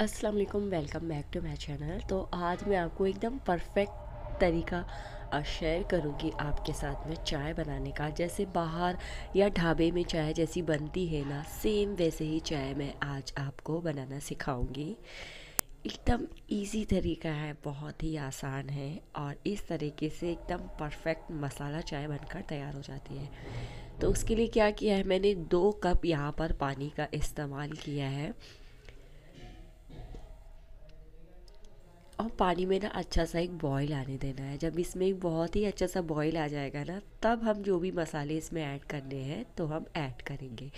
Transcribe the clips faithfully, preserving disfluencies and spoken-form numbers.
अस्सलाम वालेकुम, welcome back to my channel. तो आज मैं आपको एकदम परफेक्ट तरीका शेयर करूँगी आपके साथ में चाय बनाने का। जैसे बाहर या ढाबे में चाय जैसी बनती है ना, सेम वैसे ही चाय मैं आज आपको बनाना सिखाऊंगी। एकदम इजी तरीका है, बहुत ही आसान है और इस तरीके से एकदम परफेक्ट मसाला चाय बनकर तैयार हो जाती है। तो उसके लिए क्या किया है, मैंने दो कप यहाँ पर पानी का इस्तेमाल किया है और पानी में ना अच्छा सा एक बॉईल आने देना है। जब इसमें एक बहुत ही अच्छा सा बॉईल आ जाएगा ना, तब हम जो भी मसाले इसमें ऐड करने हैं तो हम ऐड करेंगे।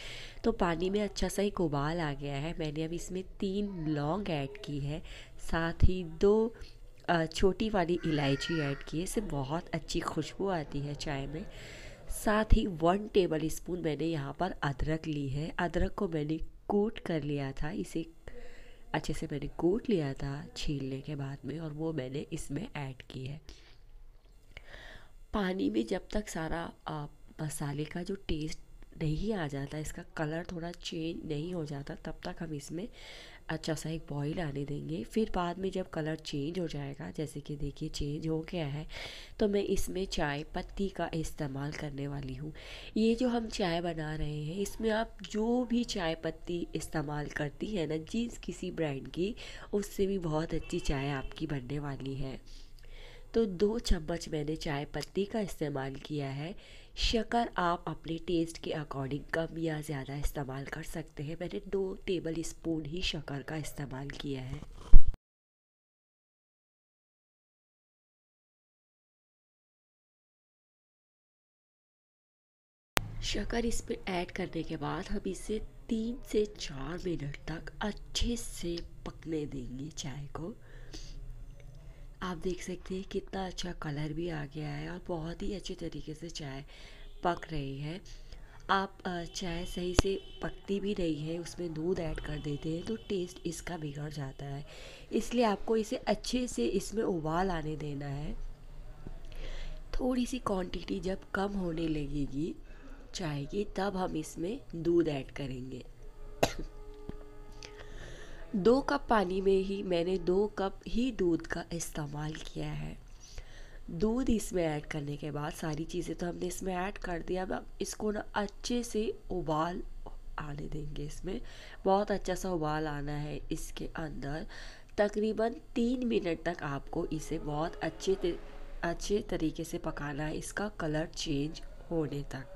तो पानी में अच्छा सा एक उबाल आ गया है। मैंने अब इसमें तीन लौंग ऐड की है, साथ ही दो छोटी वाली इलायची ऐड की है, इससे बहुत अच्छी खुशबू आती है चाय में। साथ ही वन टेबल स्पून मैंने यहाँ पर अदरक ली है। अदरक को मैंने कूट कर लिया था, इसे अच्छे से मैंने कूट लिया था छीलने के बाद में, और वो मैंने इसमें ऐड की है। पानी में जब तक सारा आ, मसाले का जो टेस्ट नहीं आ जाता, इसका कलर थोड़ा चेंज नहीं हो जाता, तब तक हम इसमें अच्छा सा एक बॉईल आने देंगे। फिर बाद में जब कलर चेंज हो जाएगा, जैसे कि देखिए चेंज हो गया है, तो मैं इसमें चाय पत्ती का इस्तेमाल करने वाली हूँ। ये जो हम चाय बना रहे हैं, इसमें आप जो भी चाय पत्ती इस्तेमाल करती है ना, जिस किसी ब्रांड की, उससे भी बहुत अच्छी चाय आपकी बनने वाली है। तो दो चम्मच मैंने चाय पत्ती का इस्तेमाल किया है। शक्कर आप अपने टेस्ट के अकॉर्डिंग कम या ज़्यादा इस्तेमाल कर सकते हैं। मैंने दो टेबल स्पून ही शक्कर का इस्तेमाल किया है। शक्कर इसमें ऐड करने के बाद हम इसे तीन से चार मिनट तक अच्छे से पकने देंगे चाय को। आप देख सकते हैं कितना अच्छा कलर भी आ गया है और बहुत ही अच्छे तरीके से चाय पक रही है। आप चाय सही से पकती भी रही है, उसमें दूध ऐड कर देते हैं तो टेस्ट इसका बिगड़ जाता है, इसलिए आपको इसे अच्छे से इसमें उबाल आने देना है। थोड़ी सी क्वांटिटी जब कम होने लगेगी चाय की, तब हम इसमें दूध ऐड करेंगे। दो कप पानी में ही मैंने दो कप ही दूध का इस्तेमाल किया है। दूध इसमें ऐड करने के बाद सारी चीज़ें तो हमने इसमें ऐड कर दिया। अब आप इसको ना अच्छे से उबाल आने देंगे। इसमें बहुत अच्छा सा उबाल आना है इसके अंदर। तकरीबन तीन मिनट तक आपको इसे बहुत अच्छे तर, अच्छे तरीके से पकाना है, इसका कलर चेंज होने तक।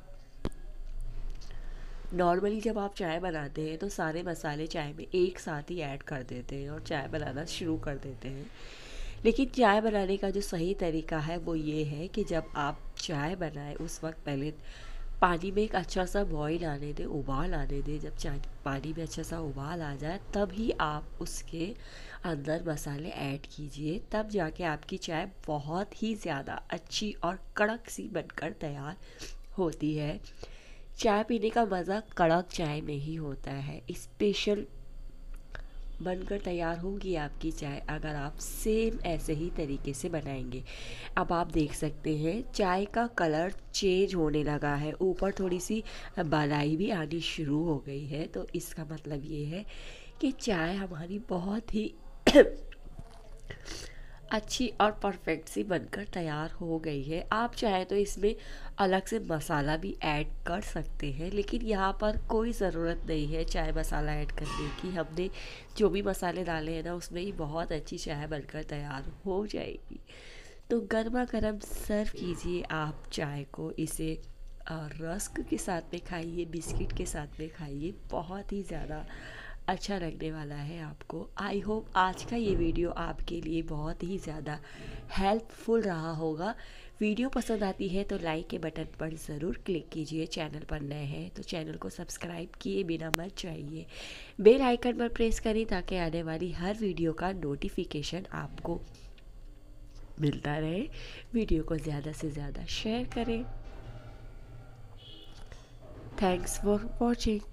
नॉर्मली जब आप चाय बनाते हैं तो सारे मसाले चाय में एक साथ ही ऐड कर देते हैं और चाय बनाना शुरू कर देते हैं, लेकिन चाय बनाने का जो सही तरीका है वो ये है कि जब आप चाय बनाएं उस वक्त पहले पानी में एक अच्छा सा बॉईल आने दें, उबाल आने दें। जब चाय पानी में अच्छा सा उबाल आ जाए, तब ही आप उसके अंदर मसाले ऐड कीजिए, तब जाके आपकी चाय बहुत ही ज़्यादा अच्छी और कड़क सी बनकर तैयार होती है। चाय पीने का मज़ा कड़क चाय में ही होता है। स्पेशल बनकर तैयार होगी आपकी चाय अगर आप सेम ऐसे ही तरीके से बनाएंगे। अब आप देख सकते हैं चाय का कलर चेंज होने लगा है, ऊपर थोड़ी सी मलाई भी आनी शुरू हो गई है। तो इसका मतलब ये है कि चाय हमारी बहुत ही अच्छी और परफेक्ट सी बनकर तैयार हो गई है। आप चाहे तो इसमें अलग से मसाला भी ऐड कर सकते हैं, लेकिन यहाँ पर कोई ज़रूरत नहीं है चाय मसाला ऐड करने की। हमने जो भी मसाले डाले हैं ना, उसमें ही बहुत अच्छी चाय बनकर तैयार हो जाएगी। तो गर्मा गर्म सर्व कीजिए आप चाय को। इसे रस्क के साथ में खाइए, बिस्किट के साथ में खाइए, बहुत ही ज़्यादा अच्छा लगने वाला है आपको। आई होप आज का ये वीडियो आपके लिए बहुत ही ज़्यादा हेल्पफुल रहा होगा। वीडियो पसंद आती है तो लाइक के बटन पर ज़रूर क्लिक कीजिए। चैनल पर नए हैं तो चैनल को सब्सक्राइब किए बिना मत जाइए। बेल आइकन पर प्रेस करें ताकि आने वाली हर वीडियो का नोटिफिकेशन आपको मिलता रहे। वीडियो को ज़्यादा से ज़्यादा शेयर करें। Thanks for watching.